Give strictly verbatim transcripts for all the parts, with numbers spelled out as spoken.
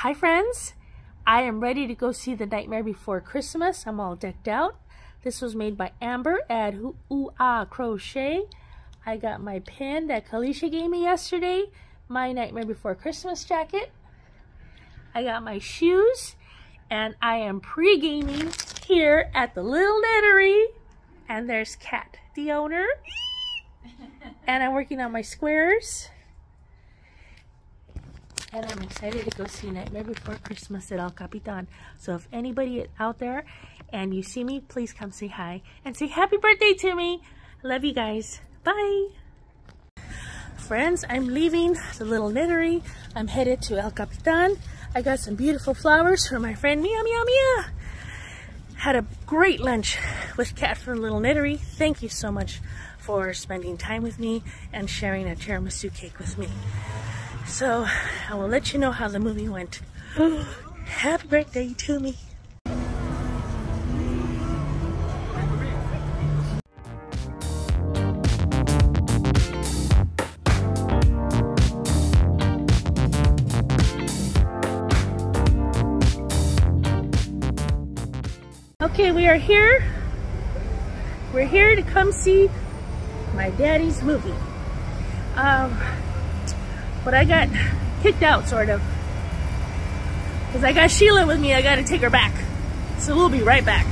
Hi friends, I am ready to go see The Nightmare Before Christmas. I'm all decked out. This was made by Amber at OohAahCrochet. I got my pin that Kalisha gave me yesterday, my Nightmare Before Christmas jacket. I got my shoes, and I am pre-gaming here at the Little Knittery. And there's Kat, the owner. And I'm working on my squares. And I'm excited to go see Nightmare Before Christmas at El Capitan. So if anybody is out there and you see me, please come say hi and say happy birthday to me. Love you guys. Bye. Friends, I'm leaving the Little Knittery. I'm headed to El Capitan. I got some beautiful flowers for my friend Mia, Mia, Mia. Had a great lunch with Kat from Little Knittery. Thank you so much for spending time with me and sharing a tiramisu cake with me. So, I will let you know how the movie went. Happy birthday to me. Okay, we are here. We're here to come see my daddy's movie. Um... But I got kicked out, sort of. Because I got Sheila with me, I gotta take her back. So we'll be right back.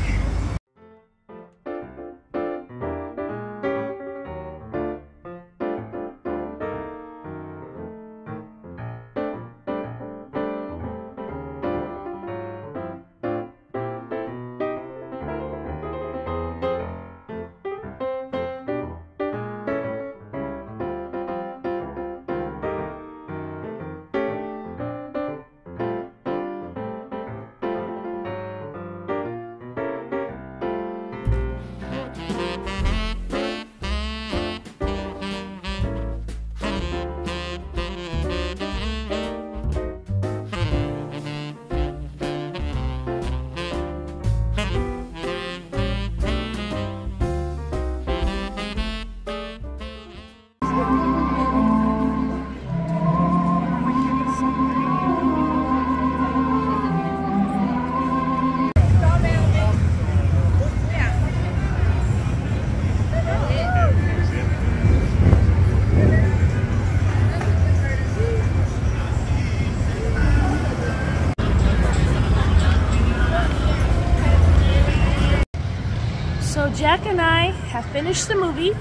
Jack and I have finished the movie.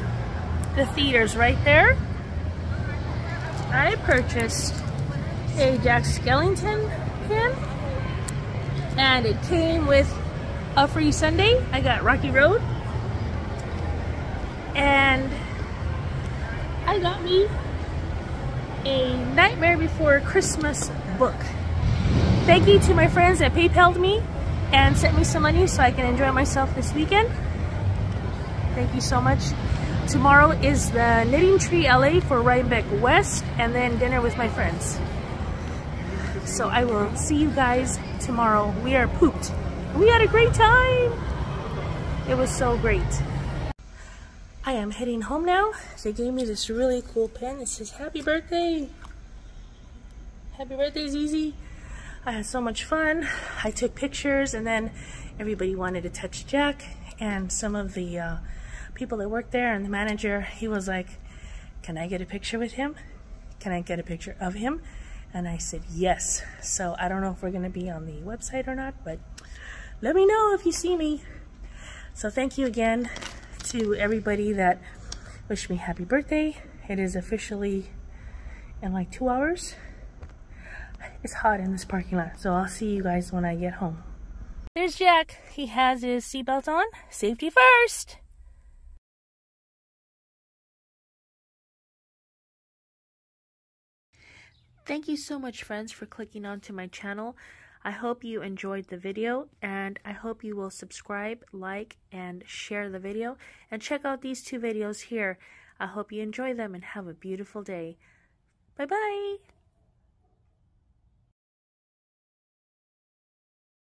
The theater's right there. I purchased a Jack Skellington pin, and it came with a free Sunday. I got Rocky Road, and I got me a Nightmare Before Christmas book. Thank you to my friends that PayPal'd me and sent me some money so I can enjoy myself this weekend. Thank you so much. Tomorrow is the Knitting Tree L A for Rhinebeck West, and then dinner with my friends. So I will see you guys tomorrow. We are pooped. We had a great time. It was so great. I am heading home now. They gave me this really cool pen. It says, happy birthday. Happy birthday, Zizi. I had so much fun. I took pictures, and then everybody wanted to touch Jack, and some of the uh, people that worked there and the manager, he was like, can I get a picture with him? Can I get a picture of him? And I said, yes. So I don't know if we're gonna be on the website or not, but let me know if you see me. So thank you again to everybody that wished me happy birthday. It is officially in like two hours. It's hot in this parking lot, so I'll see you guys when I get home. There's Jack. He has his seatbelt on. Safety first! Thank you so much, friends, for clicking onto my channel. I hope you enjoyed the video, and I hope you will subscribe, like, and share the video. And check out these two videos here. I hope you enjoy them and have a beautiful day. Bye-bye!